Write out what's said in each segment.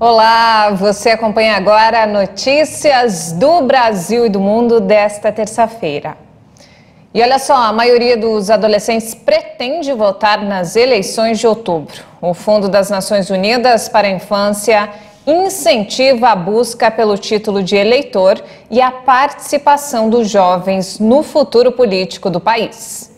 Olá, você acompanha agora notícias do Brasil e do mundo desta terça-feira. E olha só, a maioria dos adolescentes pretende votar nas eleições de outubro. O Fundo das Nações Unidas para a Infância incentiva a busca pelo título de eleitor e a participação dos jovens no futuro político do país.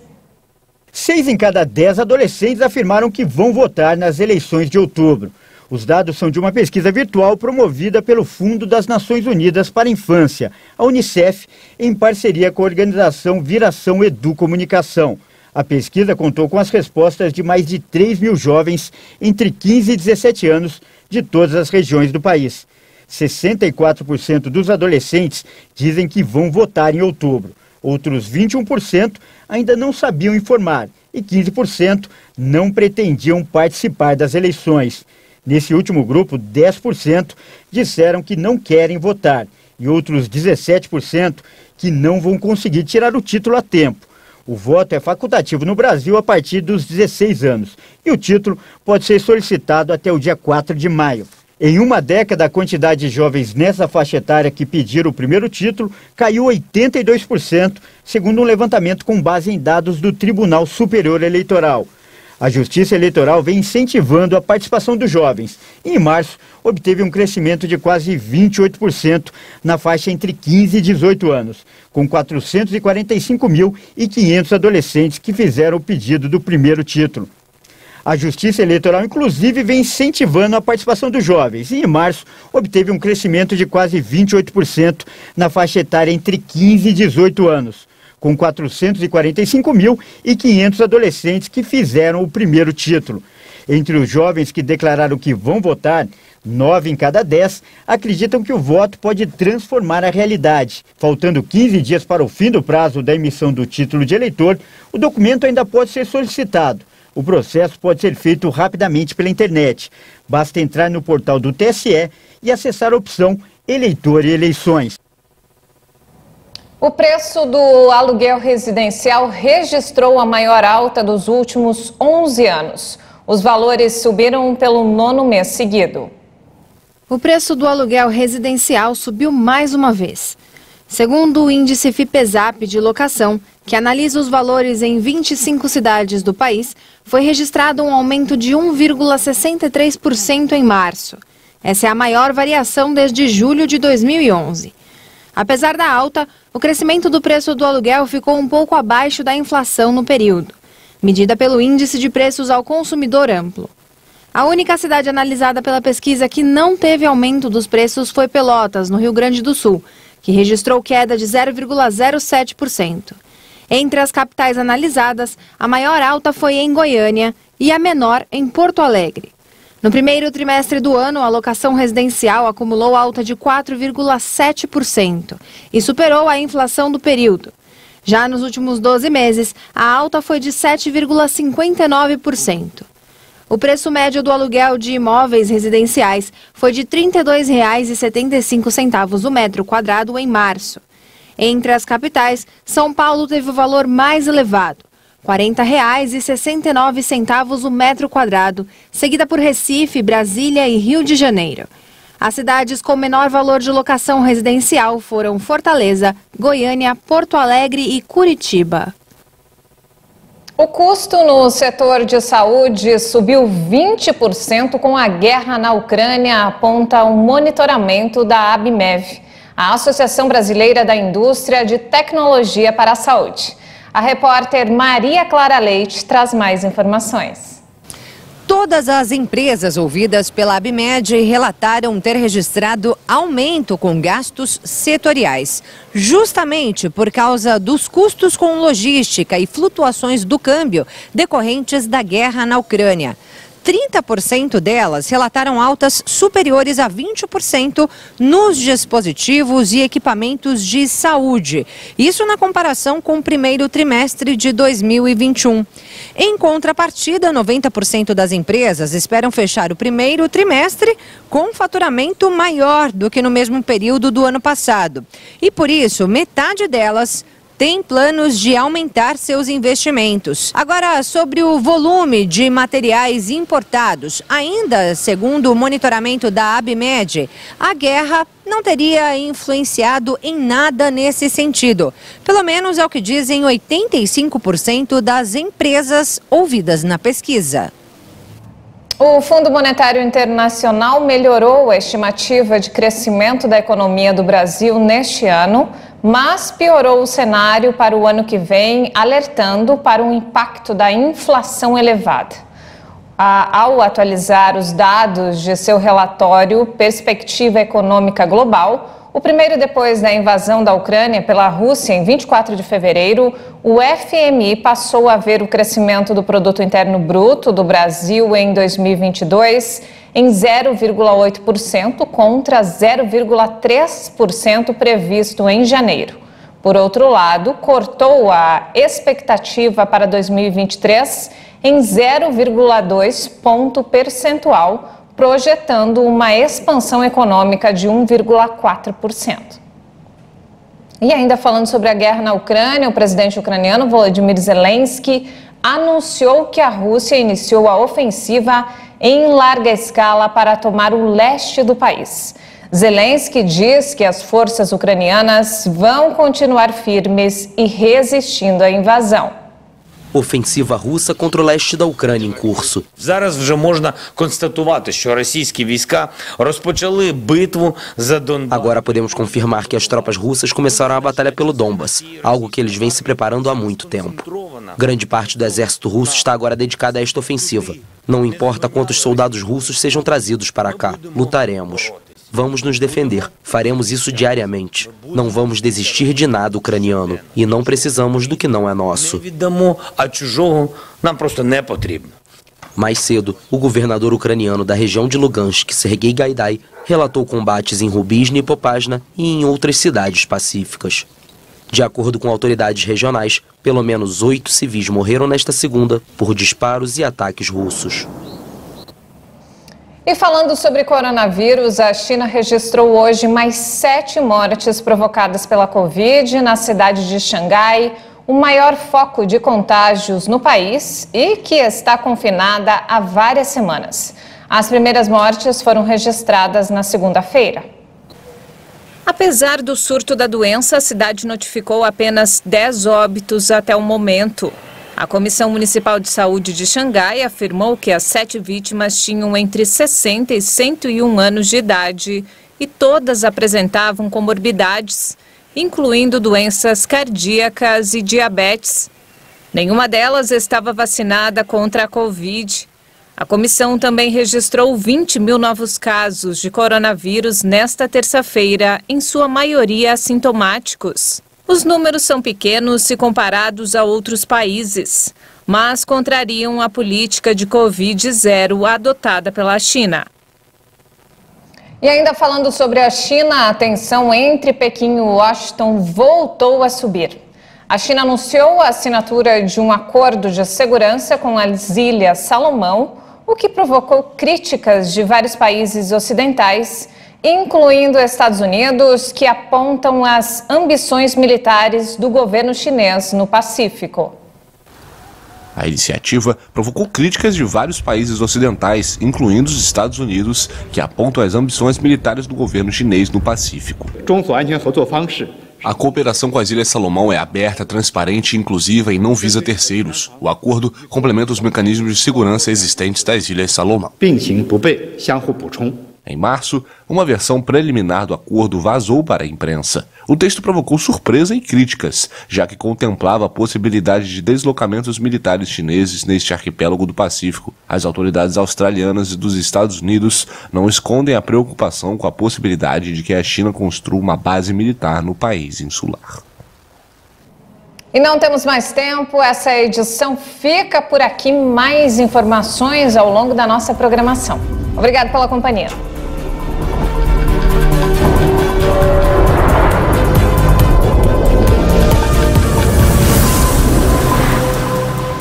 6 em cada 10 adolescentes afirmaram que vão votar nas eleições de outubro. Os dados são de uma pesquisa virtual promovida pelo Fundo das Nações Unidas para a Infância, a Unicef, em parceria com a organização Viração Educomunicação. A pesquisa contou com as respostas de mais de 3 mil jovens entre 15 e 17 anos de todas as regiões do país. 64% dos adolescentes dizem que vão votar em outubro. Outros 21% ainda não sabiam informar e 15% não pretendiam participar das eleições. Nesse último grupo, 10% disseram que não querem votar e outros 17% que não vão conseguir tirar o título a tempo. O voto é facultativo no Brasil a partir dos 16 anos e o título pode ser solicitado até o dia 4 de maio. Em uma década, a quantidade de jovens nessa faixa etária que pediram o primeiro título caiu 82%, segundo um levantamento com base em dados do Tribunal Superior Eleitoral. A Justiça Eleitoral vem incentivando a participação dos jovens e, em março, obteve um crescimento de quase 28% na faixa entre 15 e 18 anos, com 445.500 adolescentes que fizeram o pedido do primeiro título. A Justiça Eleitoral, inclusive, vem incentivando a participação dos jovens e, em março, obteve um crescimento de quase 28% na faixa etária entre 15 e 18 anos, com 445.500 adolescentes que fizeram o primeiro título. Entre os jovens que declararam que vão votar, 9 em cada 10 acreditam que o voto pode transformar a realidade. Faltando 15 dias para o fim do prazo da emissão do título de eleitor, o documento ainda pode ser solicitado. O processo pode ser feito rapidamente pela internet. Basta entrar no portal do TSE e acessar a opção Eleitor e Eleições. O preço do aluguel residencial registrou a maior alta dos últimos 11 anos. Os valores subiram pelo 9º mês seguido. O preço do aluguel residencial subiu mais uma vez. Segundo o índice Fipezap de locação, que analisa os valores em 25 cidades do país, foi registrado um aumento de 1,63% em março. Essa é a maior variação desde julho de 2011. Apesar da alta, o crescimento do preço do aluguel ficou um pouco abaixo da inflação no período, medida pelo Índice de Preços ao Consumidor Amplo. A única cidade analisada pela pesquisa que não teve aumento dos preços foi Pelotas, no Rio Grande do Sul, que registrou queda de 0,07%. Entre as capitais analisadas, a maior alta foi em Goiânia e a menor em Porto Alegre. No primeiro trimestre do ano, a locação residencial acumulou alta de 4,7% e superou a inflação do período. Já nos últimos 12 meses, a alta foi de 7,59%. O preço médio do aluguel de imóveis residenciais foi de R$ 32,75 o metro quadrado em março. Entre as capitais, São Paulo teve o valor mais elevado, R$ 40,69 o metro quadrado, seguida por Recife, Brasília e Rio de Janeiro. As cidades com menor valor de locação residencial foram Fortaleza, Goiânia, Porto Alegre e Curitiba. O custo no setor de saúde subiu 20% com a guerra na Ucrânia, aponta o monitoramento da ABMEV, a Associação Brasileira da Indústria de Tecnologia para a Saúde. A repórter Maria Clara Leite traz mais informações. Todas as empresas ouvidas pela Abimed relataram ter registrado aumento com gastos setoriais, justamente por causa dos custos com logística e flutuações do câmbio decorrentes da guerra na Ucrânia. 30% delas relataram altas superiores a 20% nos dispositivos e equipamentos de saúde. Isso na comparação com o primeiro trimestre de 2021. Em contrapartida, 90% das empresas esperam fechar o primeiro trimestre com faturamento maior do que no mesmo período do ano passado. E por isso, metade delas tem planos de aumentar seus investimentos. Agora, sobre o volume de materiais importados, ainda segundo o monitoramento da Abimed, a guerra não teria influenciado em nada nesse sentido. Pelo menos é o que dizem 85% das empresas ouvidas na pesquisa. O Fundo Monetário Internacional melhorou a estimativa de crescimento da economia do Brasil neste ano, mas piorou o cenário para o ano que vem, alertando para o impacto da inflação elevada. Ao atualizar os dados de seu relatório Perspectiva Econômica Global, o primeiro depois da invasão da Ucrânia pela Rússia em 24 de fevereiro, o FMI passou a ver o crescimento do Produto Interno Bruto do Brasil em 2022 em 0,8% contra 0,3% previsto em janeiro. Por outro lado, cortou a expectativa para 2023 em 0,2 ponto percentual, projetando uma expansão econômica de 1,4%. E ainda falando sobre a guerra na Ucrânia, o presidente ucraniano Volodymyr Zelensky anunciou que a Rússia iniciou a ofensiva em larga escala para tomar o leste do país. Zelensky diz que as forças ucranianas vão continuar firmes e resistindo à invasão. Ofensiva russa contra o leste da Ucrânia em curso. Зараз вже можна констатувати, що російські війська розпочали битву за Донбас. Agora podemos confirmar que as tropas russas começaram a batalha pelo Donbas, algo que eles vêm se preparando há muito tempo. Grande parte do exército russo está agora dedicada a esta ofensiva. Não importa quantos soldados russos sejam trazidos para cá, lutaremos. Vamos nos defender. Faremos isso diariamente. Não vamos desistir de nada ucraniano. E não precisamos do que não é nosso. Mais cedo, o governador ucraniano da região de Lugansk, Sergei Gaidai, relatou combates em Rubizna e Popasna e em outras cidades pacíficas. De acordo com autoridades regionais, pelo menos 8 civis morreram nesta segunda por disparos e ataques russos. E falando sobre coronavírus, a China registrou hoje mais 7 mortes provocadas pela Covid na cidade de Xangai, o maior foco de contágios no país e que está confinada há várias semanas. As primeiras mortes foram registradas na segunda-feira. Apesar do surto da doença, a cidade notificou apenas 10 óbitos até o momento. A Comissão Municipal de Saúde de Xangai afirmou que as 7 vítimas tinham entre 60 e 101 anos de idade e todas apresentavam comorbidades, incluindo doenças cardíacas e diabetes. Nenhuma delas estava vacinada contra a Covid. A comissão também registrou 20.000 novos casos de coronavírus nesta terça-feira, em sua maioria assintomáticos. Os números são pequenos se comparados a outros países, mas contrariam a política de Covid zero adotada pela China. E ainda falando sobre a China, a tensão entre Pequim e Washington voltou a subir. A China anunciou a assinatura de um acordo de segurança com as Ilhas Salomão, o que provocou críticas de vários países ocidentais, incluindo Estados Unidos, que apontam as ambições militares do governo chinês no Pacífico. A iniciativa provocou críticas de vários países ocidentais, incluindo os Estados Unidos, que apontam as ambições militares do governo chinês no Pacífico. A cooperação com as Ilhas Salomão é aberta, transparente, inclusiva e não visa terceiros. O acordo complementa os mecanismos de segurança existentes das Ilhas Salomão. Em março, uma versão preliminar do acordo vazou para a imprensa. O texto provocou surpresa e críticas, já que contemplava a possibilidade de deslocamentos militares chineses neste arquipélago do Pacífico. As autoridades australianas e dos Estados Unidos não escondem a preocupação com a possibilidade de que a China construa uma base militar no país insular. E não temos mais tempo, essa edição fica por aqui. Mais informações ao longo da nossa programação. Obrigada pela companhia.